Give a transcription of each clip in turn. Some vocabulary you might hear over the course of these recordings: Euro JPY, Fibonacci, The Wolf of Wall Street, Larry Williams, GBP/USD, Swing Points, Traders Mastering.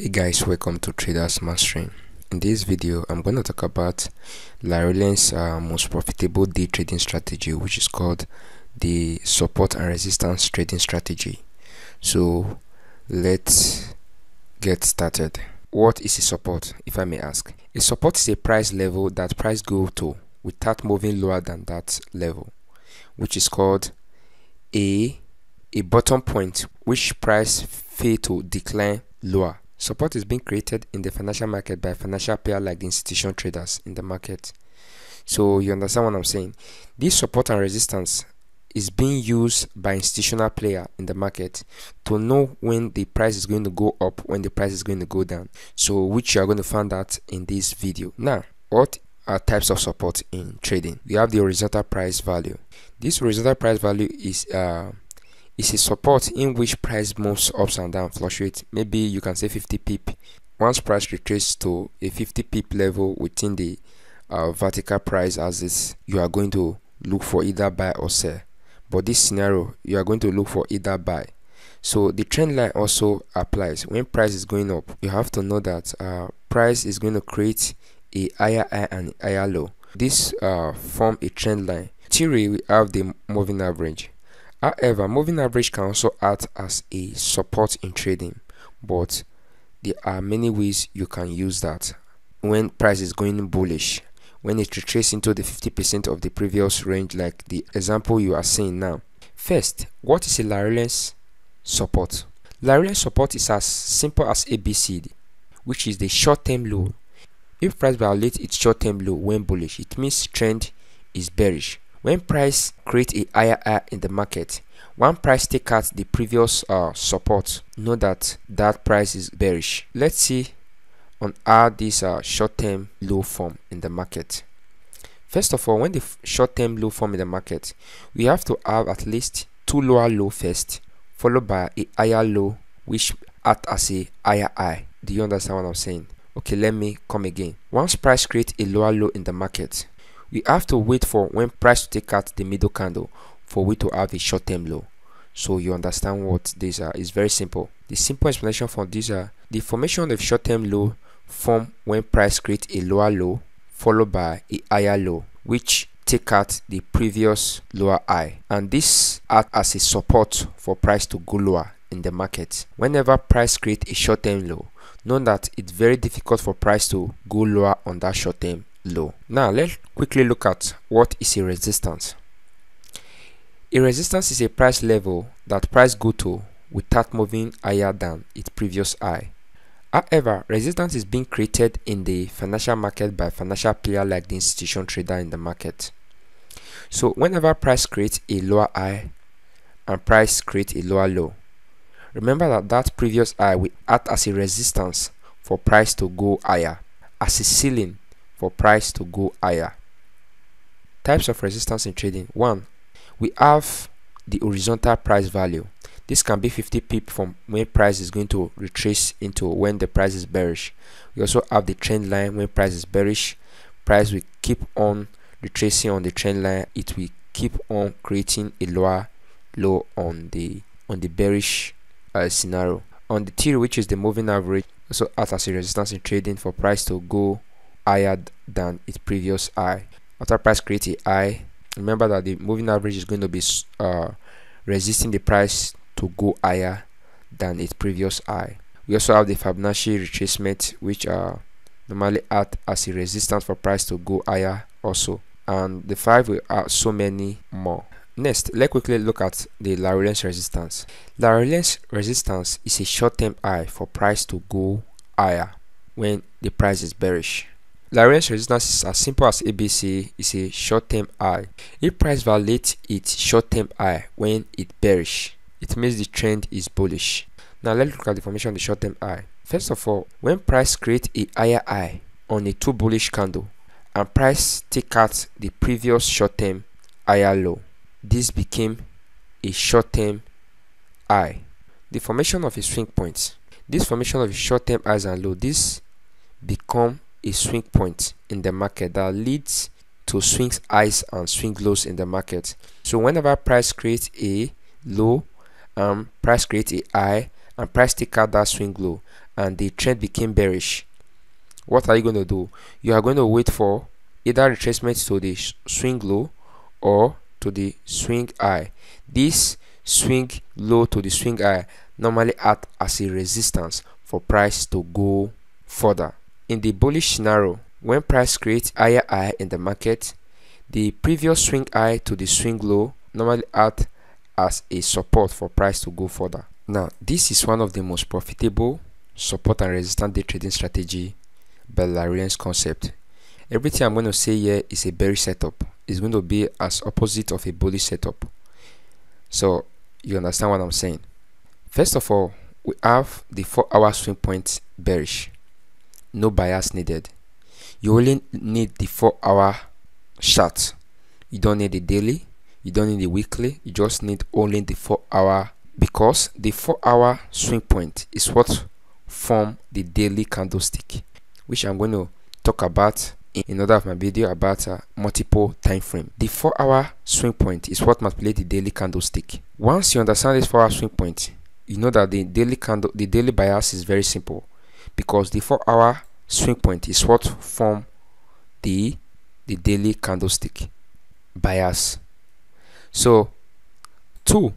Hey guys, welcome to Traders Mastering. In this video, I'm going to talk about Larry Williams' most profitable day trading strategy, which is called the support and resistance trading strategy. So let's get started. What is a support, if I may ask? A support is a price level that price goes to without moving lower than that level, which is called a bottom point, which price fails to decline lower. Support is being created in the financial market by financial players like the institutional traders in the market. So you understand what I'm saying? This support and resistance is being used by institutional players in the market to know when the price is going to go up, when the price is going to go down. So which you are going to find out in this video. Now, what are types of support in trading? We have the horizontal price value. This horizontal price value is a support in which price moves ups and down, fluctuates. Maybe you can say 50 pip. Once price retraces to a 50 pip level within the vertical price axis, you are going to look for either buy or sell. But this scenario, you are going to look for either buy. So the trend line also applies. When price is going up, you have to know that price is going to create a higher high and a higher low. This form a trend line. Theory, we have the moving average. However, moving average can also act as a support in trading, but there are many ways you can use that. When price is going bullish, when it retraces into the 50% of the previous range, like the example you are seeing now. First, what is a Larry Williams support? Larry Williams support is as simple as ABCD, which is the short-term low. If price violates its short-term low when bullish, it means trend is bearish. When price creates a higher high in the market, one price take out the previous support, know that that price is bearish. Let's see on how this short-term low form in the market. First of all, when the short-term low form in the market, we have to have at least two lower low first, followed by a higher low, which act as a higher high. Do you understand what I'm saying? Okay, let me come again. Once price creates a lower low in the market, we have to wait for when price to take out the middle candle for we to have a short-term low. So you understand what these are. It's very simple. The simple explanation for these are the formation of short-term low form when price creates a lower low followed by a higher low, which take out the previous lower high, and this acts as a support for price to go lower in the market. Whenever price creates a short-term low, know that it's very difficult for price to go lower on that short-term low. Now let's quickly look at what is a resistance. A resistance is a price level that price go to without moving higher than its previous high. However, resistance is being created in the financial market by financial player like the institutional trader in the market. So whenever price creates a lower high and price creates a lower low, remember that previous high will act as a resistance for price to go higher, as a ceiling for price to go higher. Types of resistance in trading. 1. We have the horizontal price value. This can be 50 pip from when price is going to retrace into when the price is bearish. We also have the trend line. When price is bearish, price will keep on retracing on the trend line. It will keep on creating a lower low on the bearish scenario. On the theory, which is the moving average, also acts as a resistance in trading for price to go higher than its previous high. After price creates a high, remember that the moving average is going to be resisting the price to go higher than its previous high. We also have the Fibonacci retracement, which normally act as a resistance for price to go higher also. And the 5 will add so many more. Next, let's quickly look at the Larry Williams resistance. Larry Williams resistance is a short-term high for price to go higher when the price is bearish. Larry Williams resistance is as simple as ABC, is a short-term high. If price violates its short-term high when it bearish, it means the trend is bullish. Now let's look at the formation of the short-term high. First of all, when price creates a higher high on a two bullish candle and price take out the previous short-term higher low, this became a short-term high. The formation of a swing point. This formation of short-term highs and low, this become a swing point in the market that leads to swing highs and swing lows in the market. So whenever price creates a low, price creates a high, and price take out that swing low, and the trend became bearish, what are you going to do? You are going to wait for either retracement to the swing low or to the swing high. This swing low to the swing high normally act as a resistance for price to go further. In the bullish scenario, when price creates higher high in the market, the previous swing high to the swing low normally act as a support for price to go further. Now, this is one of the most profitable support and resistance day trading strategy by Larry Williams concept. Everything I'm going to say here is a bearish setup. It's going to be as opposite of a bullish setup. So you understand what I'm saying. First of all, we have the 4-hour swing point bearish. No bias needed. You only need the 4-hour chart. You don't need the daily. You don't need the weekly. You just need only the 4-hour, because the 4-hour swing point is what forms the daily candlestick, which I'm going to talk about in another of my video about multiple time frame. The 4-hour swing point is what manipulates the daily candlestick. Once you understand this 4-hour swing point, you know that the daily candle, the daily bias is very simple, because the 4-hour swing point is what forms the daily candlestick bias. So, 2,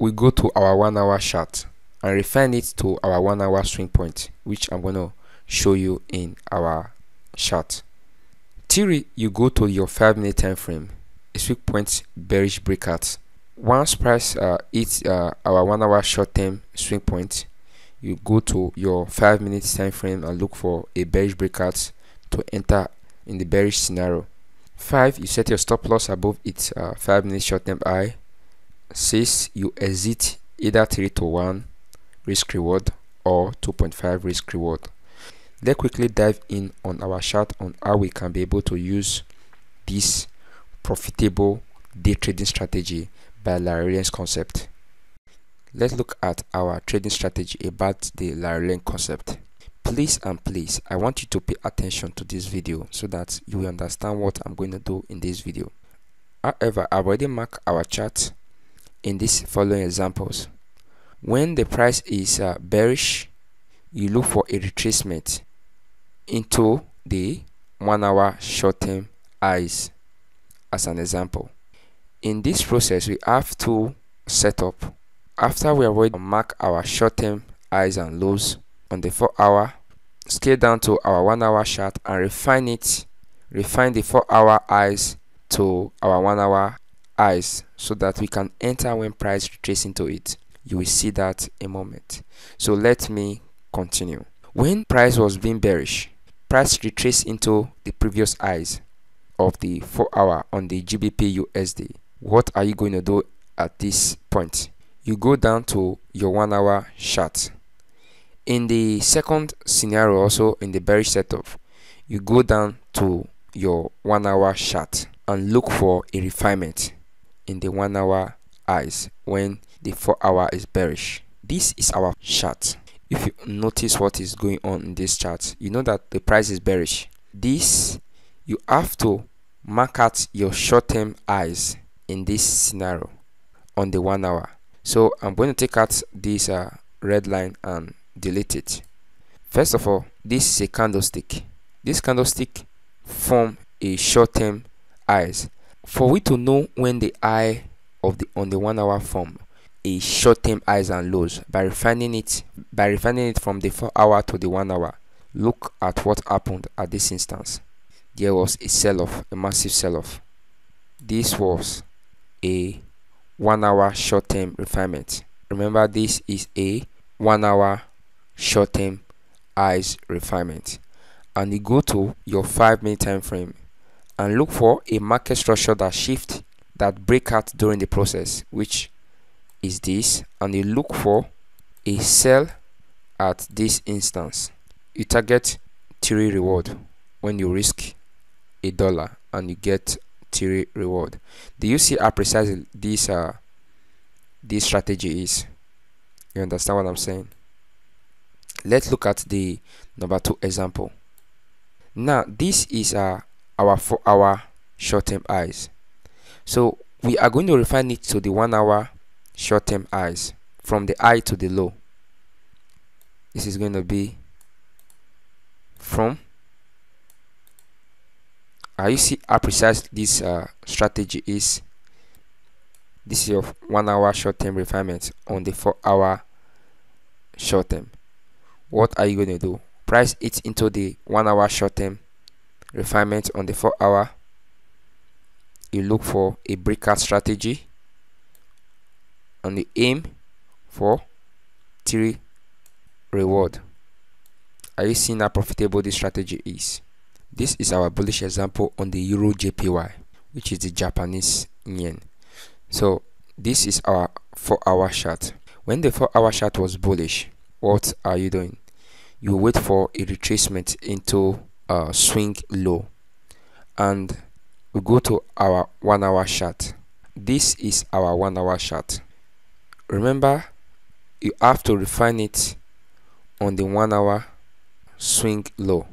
we go to our 1-hour chart and refine it to our 1-hour swing point, which I'm going to show you in our chart. 3, you go to your 5-minute time frame, a swing point bearish breakout. Once price hits our 1-hour short-term swing point, you go to your 5-minute time frame and look for a bearish breakout to enter in the bearish scenario. 5, you set your stop loss above its 5-minute short-term high. 6, you exit either 3-to-1 risk reward or 2.5 risk reward. Let's quickly dive in on our chart on how we can be able to use this profitable day trading strategy by Larry Williams concept. Let's look at our trading strategy about the Larry Williams concept. Please and please, I want you to pay attention to this video so that you will understand what I'm going to do in this video. However, I've already marked our chart in these following examples. When the price is bearish, you look for a retracement into the 1-hour short-term highs as an example. In this process, we have to set up. After we already mark our short-term highs and lows on the 4-hour, scale down to our 1-hour chart and refine it, refine the 4-hour highs to our 1-hour highs so that we can enter when price retraces into it. You will see that in a moment. So let me continue. When price was being bearish, price retraced into the previous highs of the 4-hour on the GBP/USD. What are you going to do at this point? You go down to your 1-hour chart. In the second scenario, also in the bearish setup, you go down to your 1-hour chart and look for a refinement in the 1-hour highs when the 4-hour is bearish. This is our chart. If you notice what is going on in this chart, you know that the price is bearish. This, you have to mark out your short-term highs in this scenario on the 1-hour. So I'm going to take out this red line and delete it. First of all, this is a candlestick. This candlestick forms a short-term highs. For we to know when the high of the on the 1-hour form a short-term highs and lows by refining it from the 4-hour to the 1-hour. Look at what happened at this instance. There was a sell-off, a massive sell-off. This was a 1-hour short-term refinement. Remember, this is a 1-hour short-term highs refinement. And you go to your 5-minute time frame and look for a market structure that shifts, that break out during the process, which is this, and you look for a sell at this instance. You target 3 reward when you risk $1 and you get 3 reward. Do you see how precise this strategy is? You understand what I'm saying? Let's look at the number 2 example. Now this is our 4-hour short-term highs. So we are going to refine it to the 1-hour short-term highs from the high to the low. This is going to be from. You see how precise this strategy is. This is your 1 hour short-term refinement on the 4 hour short-term. What are you going to do? Price it into the 1 hour short-term refinement on the 4 hour. You look for a breakout strategy and you aim for 3 reward. Are you seeing how profitable this strategy is? This is our bullish example on the Euro JPY, which is the Japanese yen. So this is our 4 hour chart. When the 4 hour chart was bullish, what are you doing? You wait for a retracement into a swing low, and we go to our 1 hour chart. This is our 1 hour chart. Remember, you have to refine it on the 1 hour swing low.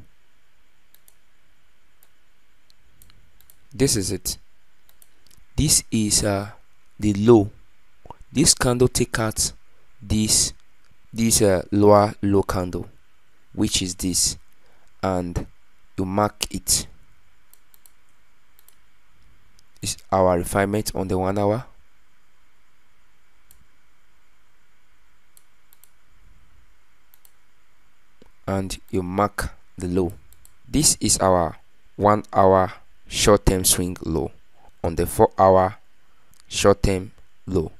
This is it. This is the low. This candle take out this lower low candle, which is this, and you mark it. It's our refinement on the 1 hour. And you mark the low. This is our 1 hour short-term swing low on the 4 hour short-term low.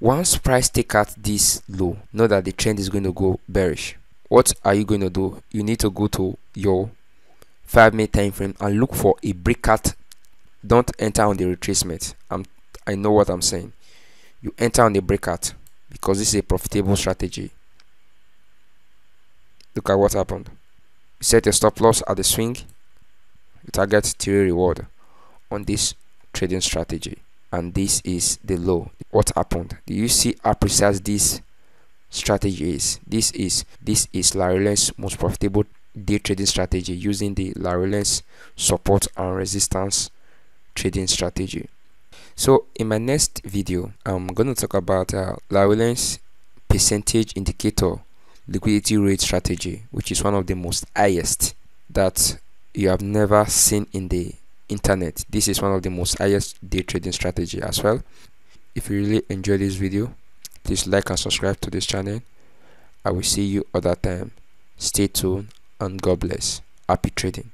Once price take out this low, know that the trend is going to go bearish. What are you going to do? You need to go to your 5 minute time frame and look for a breakout. Don't enter on the retracement. I know what I'm saying. You enter on the breakout because this is a profitable strategy. Look at what happened. You set your stop loss at the swing. You target 3 reward on this trading strategy, and this is the low. What happened? Do you see how precise this strategy is? This is Larry Williams' most profitable day trading strategy, using the Larry Williams support and resistance trading strategy. So in my next video, I'm going to talk about Larry Williams' percentage indicator liquidity rate strategy, which is one of the most highest that you have never seen in the internet. This is one of the most highest day trading strategy as well. If you really enjoyed this video, please like and subscribe to this channel. I will see you other time. Stay tuned and God bless. Happy trading.